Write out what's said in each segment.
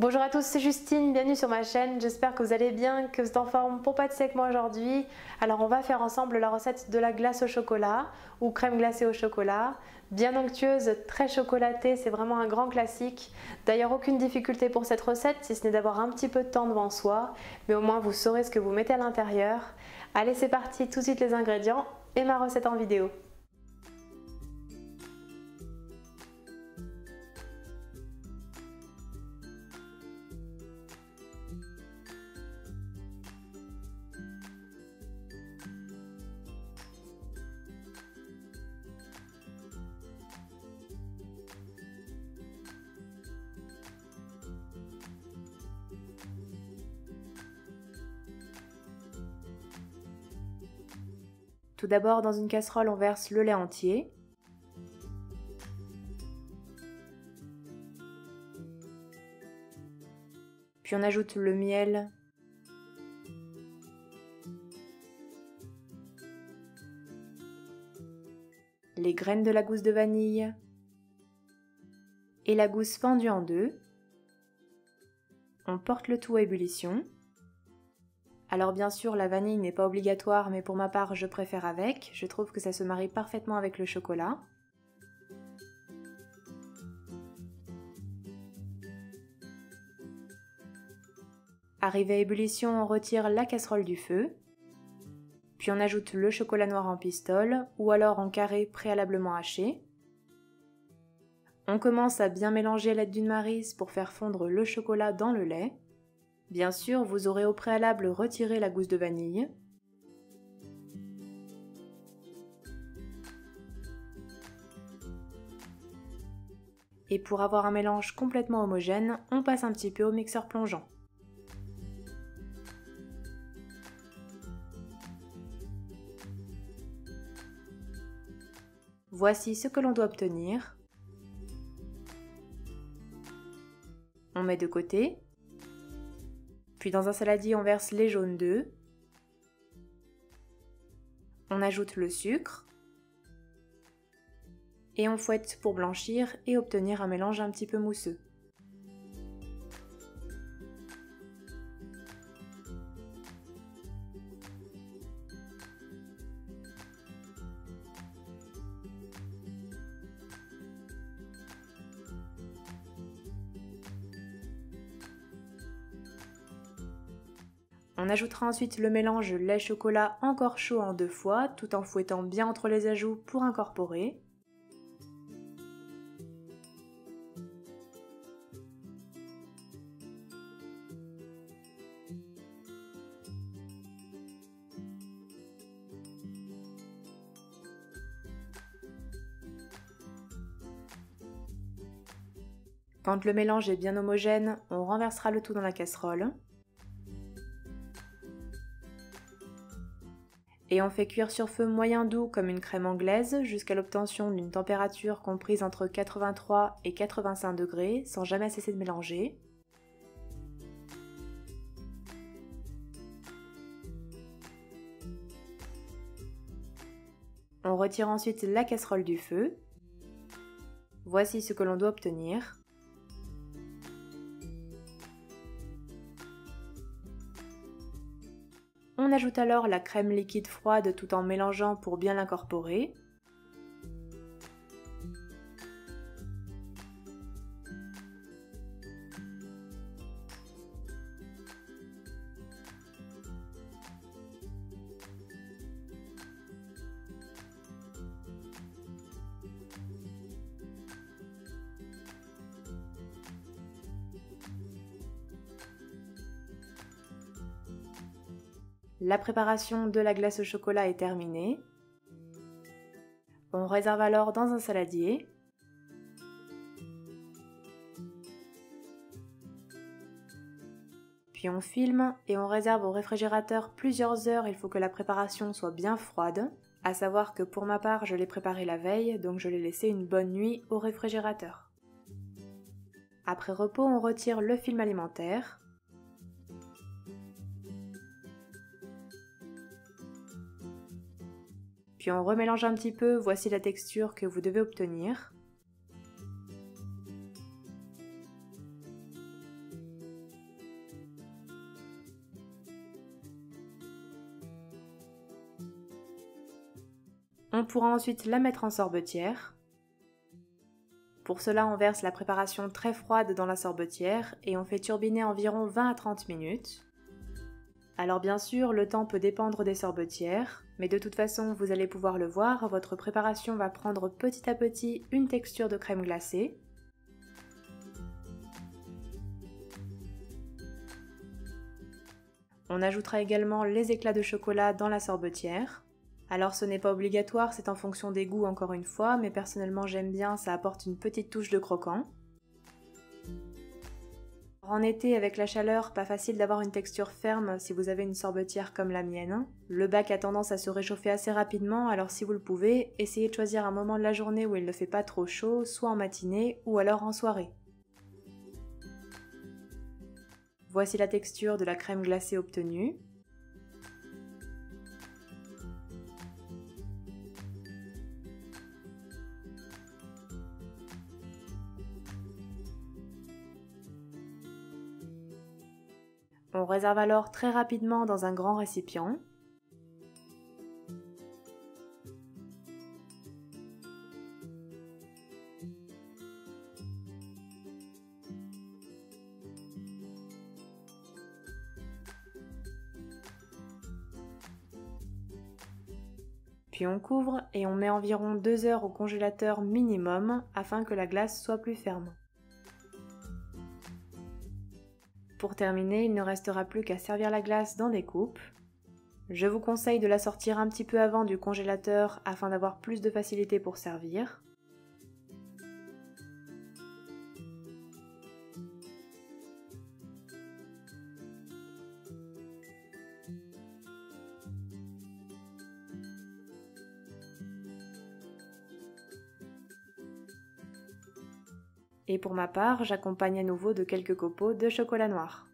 Bonjour à tous, c'est Justine, bienvenue sur ma chaîne, j'espère que vous allez bien, que vous êtes en forme pour pâtisser avec moi aujourd'hui. Alors on va faire ensemble la recette de la glace au chocolat ou crème glacée au chocolat, bien onctueuse, très chocolatée, c'est vraiment un grand classique. D'ailleurs aucune difficulté pour cette recette si ce n'est d'avoir un petit peu de temps devant soi, mais au moins vous saurez ce que vous mettez à l'intérieur. Allez c'est parti, tout de suite les ingrédients et ma recette en vidéo. Tout d'abord, dans une casserole, on verse le lait entier. Puis on ajoute le miel. Les graines de la gousse de vanille. Et la gousse fendue en deux. On porte le tout à ébullition. Alors bien sûr, la vanille n'est pas obligatoire, mais pour ma part, je préfère avec. Je trouve que ça se marie parfaitement avec le chocolat. Arrivé à ébullition, on retire la casserole du feu. Puis on ajoute le chocolat noir en pistole, ou alors en carré préalablement haché. On commence à bien mélanger à l'aide d'une maryse pour faire fondre le chocolat dans le lait. Bien sûr, vous aurez au préalable retiré la gousse de vanille. Et pour avoir un mélange complètement homogène, on passe un petit peu au mixeur plongeant. Voici ce que l'on doit obtenir. On met de côté. Puis dans un saladier, on verse les jaunes d'œufs. On ajoute le sucre. Et on fouette pour blanchir et obtenir un mélange un petit peu mousseux. On ajoutera ensuite le mélange lait-chocolat encore chaud en deux fois, tout en fouettant bien entre les ajouts pour incorporer. Quand le mélange est bien homogène, on renversera le tout dans la casserole. Et on fait cuire sur feu moyen doux comme une crème anglaise jusqu'à l'obtention d'une température comprise entre 83 et 85 degrés sans jamais cesser de mélanger. On retire ensuite la casserole du feu. Voici ce que l'on doit obtenir. On ajoute alors la crème liquide froide tout en mélangeant pour bien l'incorporer. La préparation de la glace au chocolat est terminée. On réserve alors dans un saladier. Puis on filme et on réserve au réfrigérateur plusieurs heures. Il faut que la préparation soit bien froide. À savoir que pour ma part, je l'ai préparée la veille, donc je l'ai laissé une bonne nuit au réfrigérateur. Après repos, on retire le film alimentaire. Puis on remélange un petit peu, voici la texture que vous devez obtenir. On pourra ensuite la mettre en sorbetière. Pour cela, on verse la préparation très froide dans la sorbetière et on fait turbiner environ 20 à 30 minutes. Alors bien sûr, le temps peut dépendre des sorbetières, mais de toute façon, vous allez pouvoir le voir, votre préparation va prendre petit à petit une texture de crème glacée. On ajoutera également les éclats de chocolat dans la sorbetière. Alors ce n'est pas obligatoire, c'est en fonction des goûts encore une fois, mais personnellement j'aime bien, ça apporte une petite touche de croquant. En été, avec la chaleur, pas facile d'avoir une texture ferme si vous avez une sorbetière comme la mienne. Le bac a tendance à se réchauffer assez rapidement, alors si vous le pouvez, essayez de choisir un moment de la journée où il ne fait pas trop chaud, soit en matinée ou alors en soirée. Voici la texture de la crème glacée obtenue. On réserve alors très rapidement dans un grand récipient. Puis on couvre et on met environ 2 heures au congélateur minimum afin que la glace soit plus ferme. Pour terminer, il ne restera plus qu'à servir la glace dans des coupes. Je vous conseille de la sortir un petit peu avant du congélateur afin d'avoir plus de facilité pour servir. Et pour ma part, j'accompagne à nouveau de quelques copeaux de chocolat noir.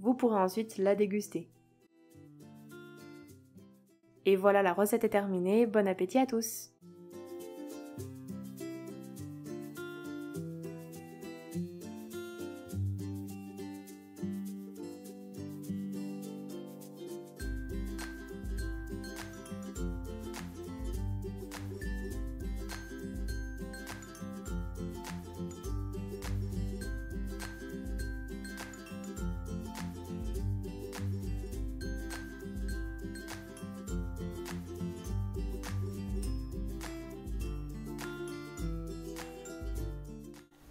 Vous pourrez ensuite la déguster. Et voilà, la recette est terminée. Bon appétit à tous!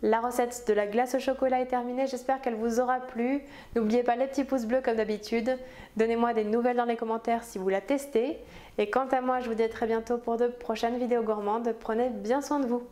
La recette de la glace au chocolat est terminée, j'espère qu'elle vous aura plu. N'oubliez pas les petits pouces bleus comme d'habitude. Donnez-moi des nouvelles dans les commentaires si vous la testez. Et quant à moi, je vous dis à très bientôt pour de prochaines vidéos gourmandes. Prenez bien soin de vous.